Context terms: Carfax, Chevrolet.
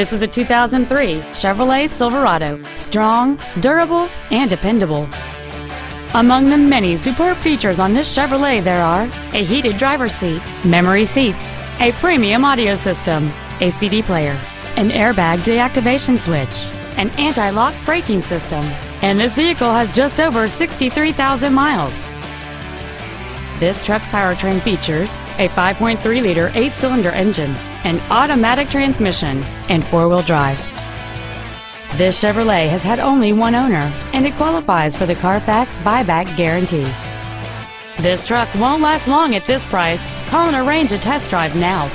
This is a 2003 Chevrolet Silverado, strong, durable, and dependable. Among the many superb features on this Chevrolet there are a heated driver's seat, memory seats, a premium audio system, a CD player, an airbag deactivation switch, an anti-lock braking system, and this vehicle has just over 63,000 miles. This truck's powertrain features a 5.3-liter 8-cylinder engine, an automatic transmission, and four-wheel drive. This Chevrolet has had only one owner, and it qualifies for the Carfax buyback guarantee. This truck won't last long at this price. Call and arrange a test drive now.